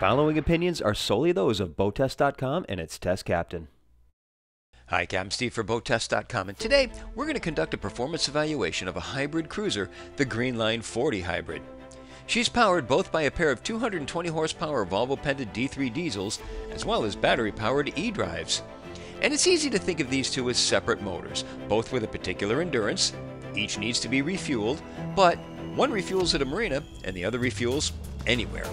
Following opinions are solely those of boattest.com and its test captain. Hi, I'm Steve for boattest.com, and today we're going to conduct a performance evaluation of a hybrid cruiser, the Greenline 40 Hybrid. She's powered both by a pair of 220 horsepower Volvo Penta D3 diesels as well as battery-powered e-drives. And it's easy to think of these two as separate motors, both with a particular endurance. Each needs to be refueled, but one refuels at a marina and the other refuels anywhere.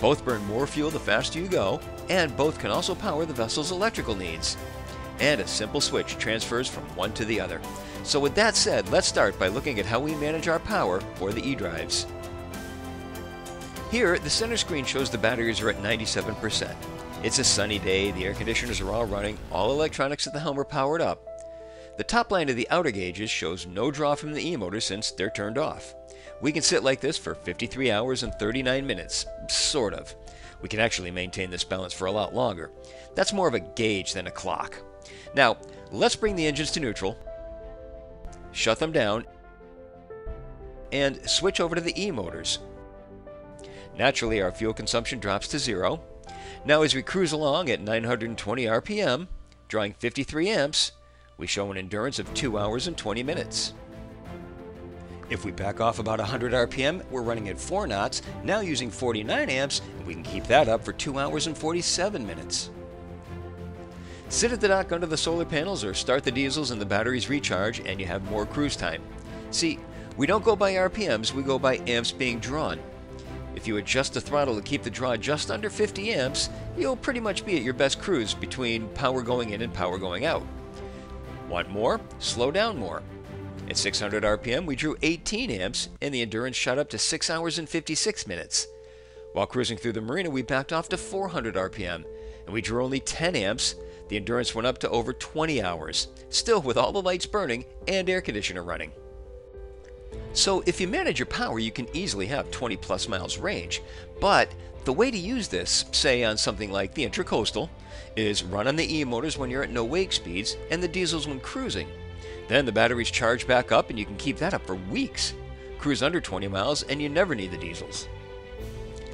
Both burn more fuel the faster you go, and both can also power the vessel's electrical needs. And a simple switch transfers from one to the other. So with that said, let's start by looking at how we manage our power for the e-drives. Here, the center screen shows the batteries are at 97%. It's a sunny day, the air conditioners are all running, all electronics at the helm are powered up. The top line of the outer gauges shows no draw from the e-motor since they're turned off. We can sit like this for 53 hours and 39 minutes, sort of. We can actually maintain this balance for a lot longer. That's more of a gauge than a clock. Now, let's bring the engines to neutral, shut them down, and switch over to the e-motors. Naturally, our fuel consumption drops to zero. Now, as we cruise along at 920 RPM, drawing 53 amps, we show an endurance of 2 hours and 20 minutes. If we back off about 100 RPM, we're running at 4 knots, now using 49 amps, and we can keep that up for 2 hours and 47 minutes. Sit at the dock under the solar panels or start the diesels and the batteries recharge and you have more cruise time. See, we don't go by RPMs, we go by amps being drawn. If you adjust the throttle to keep the draw just under 50 amps, you'll pretty much be at your best cruise between power going in and power going out. Want more? Slow down more. At 600 RPM, we drew 18 amps, and the endurance shot up to 6 hours and 56 minutes. While cruising through the marina, we backed off to 400 RPM, and we drew only 10 amps. The endurance went up to over 20 hours, still with all the lights burning and air conditioner running. So if you manage your power, you can easily have 20 plus miles range, but the way to use this, say on something like the Intracoastal, is run on the e-motors when you're at no wake speeds and the diesels when cruising. Then the batteries charge back up and you can keep that up for weeks. Cruise under 20 miles and you never need the diesels.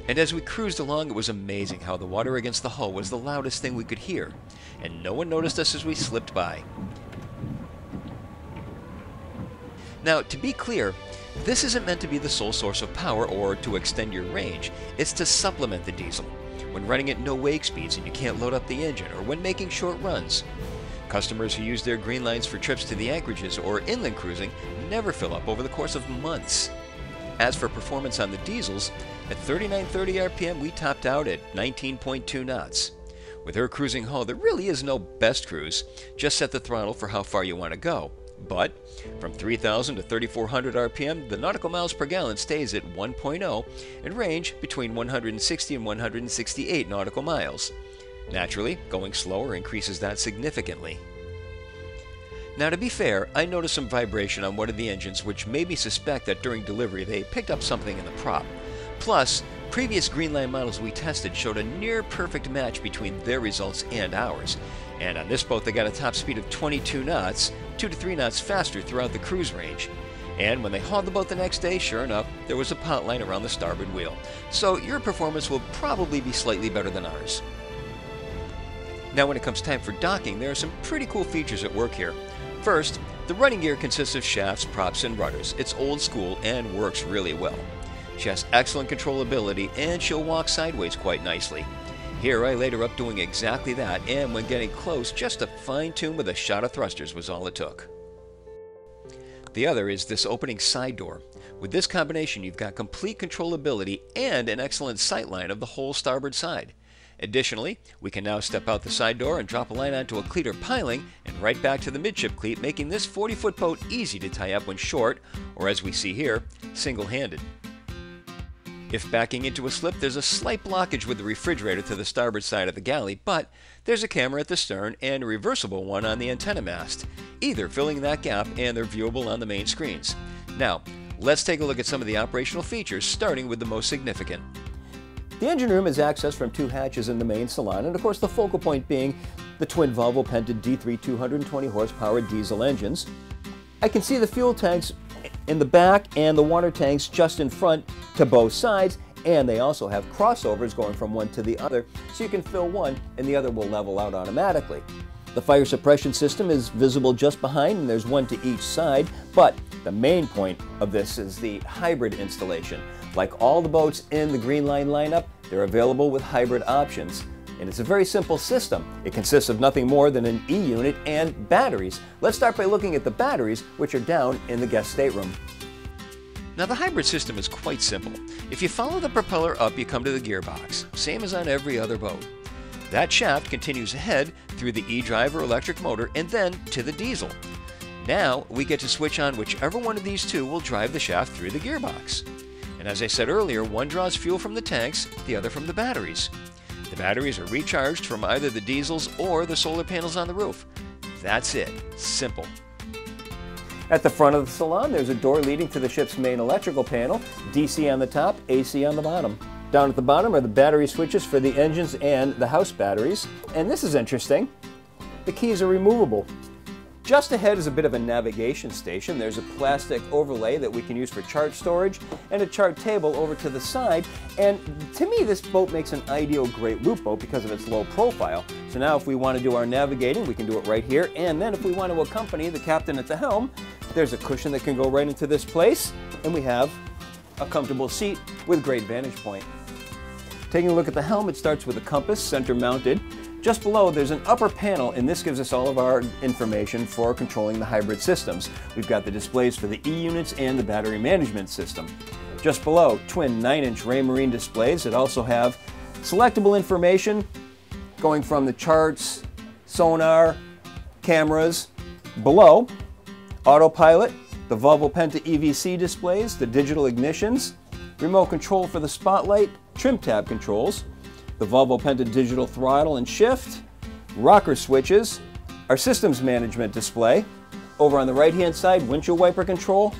And as we cruised along, it was amazing how the water against the hull was the loudest thing we could hear, and no one noticed us as we slipped by. Now, to be clear, this isn't meant to be the sole source of power or to extend your range. It's to supplement the diesel when running at no wake speeds and you can't load up the engine, or when making short runs. Customers who use their Greenlines for trips to the anchorages or inland cruising never fill up over the course of months. As for performance on the diesels, at 3930 RPM we topped out at 19.2 knots. With her cruising hull, there really is no best cruise. Just set the throttle for how far you want to go. But from 3,000 to 3,400 RPM, the nautical miles per gallon stays at 1.0 and range between 160 and 168 nautical miles. Naturally, going slower increases that significantly. Now, to be fair, I noticed some vibration on one of the engines, which made me suspect that during delivery they picked up something in the prop. Plus, previous Greenline models we tested showed a near-perfect match between their results and ours. And on this boat, they got a top speed of 22 knots, 2 to 3 knots faster throughout the cruise range. And when they hauled the boat the next day, sure enough, there was a pot line around the starboard wheel. So your performance will probably be slightly better than ours. Now, when it comes time for docking, there are some pretty cool features at work here. First, the running gear consists of shafts, props, and rudders. It's old school and works really well. She has excellent controllability and she'll walk sideways quite nicely. Here I laid her up doing exactly that, and when getting close, just a fine tune with a shot of thrusters was all it took. The other is this opening side door. With this combination, you've got complete controllability and an excellent sight line of the whole starboard side. Additionally, we can now step out the side door and drop a line onto a cleat or piling and right back to the midship cleat, making this 40-foot boat easy to tie up when short, or as we see here, single-handed. If backing into a slip, there's a slight blockage with the refrigerator to the starboard side of the galley, but there's a camera at the stern and a reversible one on the antenna mast, either filling that gap, and they're viewable on the main screens. Now, let's take a look at some of the operational features, starting with the most significant. The engine room is accessed from two hatches in the main salon, and of course the focal point being the twin Volvo Penta D3 220 horsepower diesel engines. I can see the fuel tanks in the back and the water tanks just in front to both sides, and they also have crossovers going from one to the other, so you can fill one and the other will level out automatically. The fire suppression system is visible just behind, and there's one to each side, but the main point of this is the hybrid installation. Like all the boats in the Greenline lineup, they're available with hybrid options. And it's a very simple system. It consists of nothing more than an E-unit and batteries. Let's start by looking at the batteries, which are down in the guest stateroom. Now, the hybrid system is quite simple. If you follow the propeller up, you come to the gearbox, same as on every other boat. That shaft continues ahead through the E-drive or electric motor and then to the diesel. Now we get to switch on whichever one of these two will drive the shaft through the gearbox. And as I said earlier, one draws fuel from the tanks, the other from the batteries. The batteries are recharged from either the diesels or the solar panels on the roof. That's it. Simple. At the front of the salon, there's a door leading to the ship's main electrical panel, DC on the top, AC on the bottom. Down at the bottom are the battery switches for the engines and the house batteries. And this is interesting. The keys are removable. Just ahead is a bit of a navigation station. There's a plastic overlay that we can use for chart storage and a chart table over to the side. And to me, this boat makes an ideal great loop boat because of its low profile. So now if we want to do our navigating, we can do it right here. And then if we want to accompany the captain at the helm, there's a cushion that can go right into this place. And we have a comfortable seat with great vantage point. Taking a look at the helm, it starts with a compass, center mounted. Just below, there's an upper panel, and this gives us all of our information for controlling the hybrid systems. We've got the displays for the E-units and the battery management system. Just below, twin 9-inch Raymarine displays that also have selectable information going from the charts, sonar, cameras. Below, autopilot, the Volvo Penta EVC displays, the digital ignitions, remote control for the spotlight, trim tab controls, the Volvo Penta digital throttle and shift, rocker switches, our systems management display, over on the right-hand side, windshield wiper control,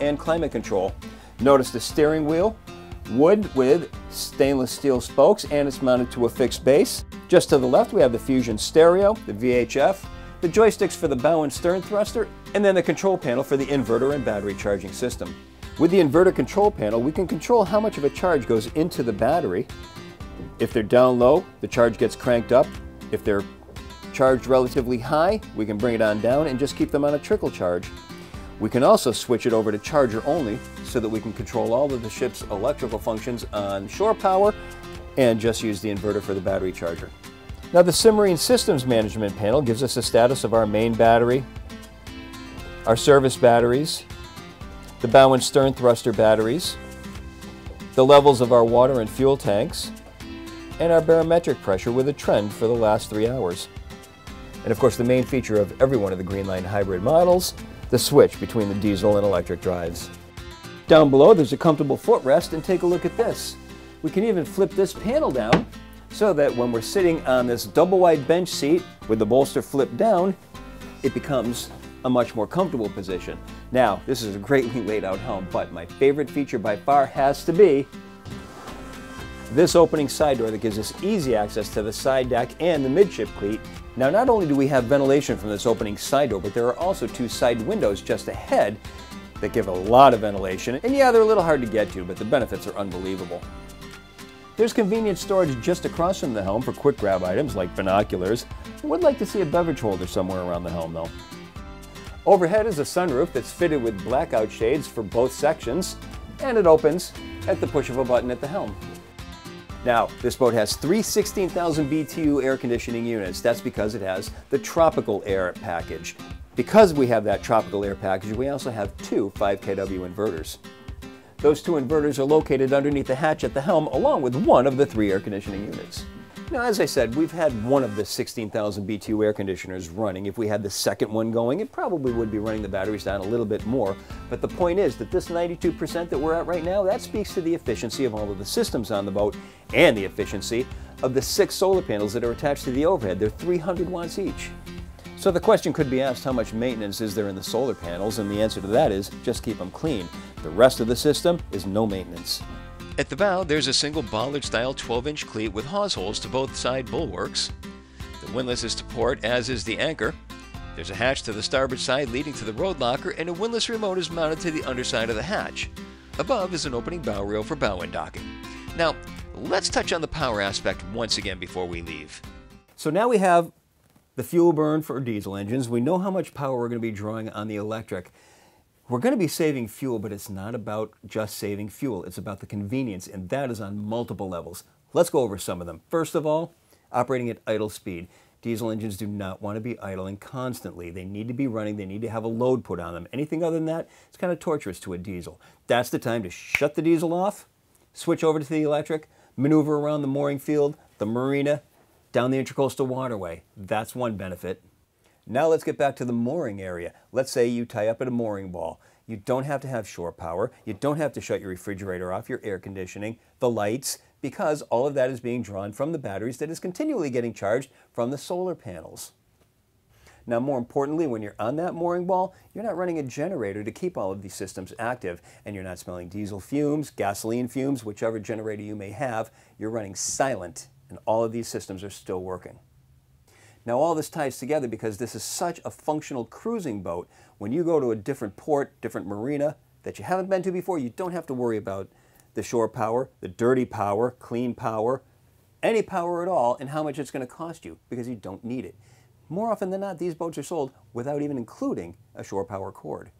and climate control. Notice the steering wheel, wood with stainless steel spokes, and it's mounted to a fixed base. Just to the left, we have the Fusion stereo, the VHF, the joysticks for the bow and stern thruster, and then the control panel for the inverter and battery charging system. With the inverter control panel, we can control how much of a charge goes into the battery. If they're down low, the charge gets cranked up. If they're charged relatively high, we can bring it on down and just keep them on a trickle charge. We can also switch it over to charger only so that we can control all of the ship's electrical functions on shore power and just use the inverter for the battery charger. Now, the Simmarine systems management panel gives us the status of our main battery, our service batteries, the bow and stern thruster batteries, the levels of our water and fuel tanks, and our barometric pressure with a trend for the last 3 hours. And of course, the main feature of every one of the Greenline hybrid models, the switch between the diesel and electric drives. Down below, there's a comfortable footrest, and take a look at this. We can even flip this panel down so that when we're sitting on this double-wide bench seat with the bolster flipped down, it becomes a much more comfortable position. Now, this is a greatly laid out helm, but my favorite feature by far has to be this opening side door that gives us easy access to the side deck and the midship cleat. Now, not only do we have ventilation from this opening side door, but there are also two side windows just ahead that give a lot of ventilation. And yeah, they're a little hard to get to, but the benefits are unbelievable. There's convenient storage just across from the helm for quick grab items like binoculars. I would like to see a beverage holder somewhere around the helm though. Overhead is a sunroof that's fitted with blackout shades for both sections, and it opens at the push of a button at the helm. Now, this boat has three 16,000 BTU air conditioning units. That's because it has the tropical air package. Because we have that tropical air package, we also have two 5 kW inverters. Those two inverters are located underneath the hatch at the helm, along with one of the three air conditioning units. Now, as I said, we've had one of the 16,000 BTU air conditioners running. If we had the second one going, it probably would be running the batteries down a little bit more. But the point is that this 92% that we're at right now, that speaks to the efficiency of all of the systems on the boat and the efficiency of the 6 solar panels that are attached to the overhead. They're 300 watts each. So the question could be asked, how much maintenance is there in the solar panels? And the answer to that is just keep them clean. The rest of the system is no maintenance. At the bow, there's a single bollard-style 12-inch cleat with hawse holes to both side bulwarks. The windlass is to port, as is the anchor. There's a hatch to the starboard side leading to the road locker, and a windlass remote is mounted to the underside of the hatch. Above is an opening bow rail for bow end docking. Now, let's touch on the power aspect once again before we leave. So now we have the fuel burn for diesel engines. We know how much power we're going to be drawing on the electric. We're going to be saving fuel, but it's not about just saving fuel. It's about the convenience, and that is on multiple levels. Let's go over some of them. First of all, operating at idle speed. Diesel engines do not want to be idling constantly. They need to be running. They need to have a load put on them. Anything other than that, it's kind of torturous to a diesel. That's the time to shut the diesel off, switch over to the electric, maneuver around the mooring field, the marina, down the intercoastal waterway. That's one benefit. Now let's get back to the mooring area. Let's say you tie up at a mooring wall. You don't have to have shore power. You don't have to shut your refrigerator off, your air conditioning, the lights, because all of that is being drawn from the batteries that is continually getting charged from the solar panels. Now, more importantly, when you're on that mooring wall, you're not running a generator to keep all of these systems active, and you're not smelling diesel fumes, gasoline fumes, whichever generator you may have. You're running silent, and all of these systems are still working. Now, all this ties together because this is such a functional cruising boat. When you go to a different port, different marina that you haven't been to before, you don't have to worry about the shore power, the dirty power, clean power, any power at all, and how much it's going to cost you, because you don't need it. More often than not, these boats are sold without even including a shore power cord.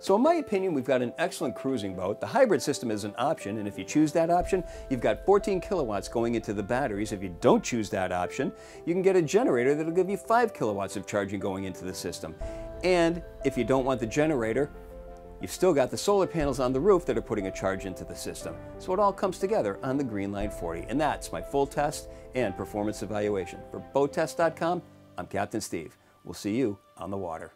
So in my opinion, we've got an excellent cruising boat. The hybrid system is an option, and if you choose that option, you've got 14 kilowatts going into the batteries. If you don't choose that option, you can get a generator that'll give you 5 kilowatts of charging going into the system. And if you don't want the generator, you've still got the solar panels on the roof that are putting a charge into the system. So it all comes together on the Greenline 40. And that's my full test and performance evaluation. For boattest.com, I'm Captain Steve. We'll see you on the water.